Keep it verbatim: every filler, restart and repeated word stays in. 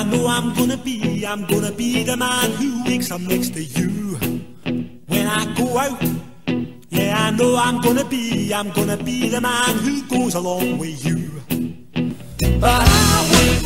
I know I'm gonna be, I'm gonna be the man who wakes up next to you when I go out. Yeah, I know I'm gonna be, I'm gonna be the man who goes along with you. But I will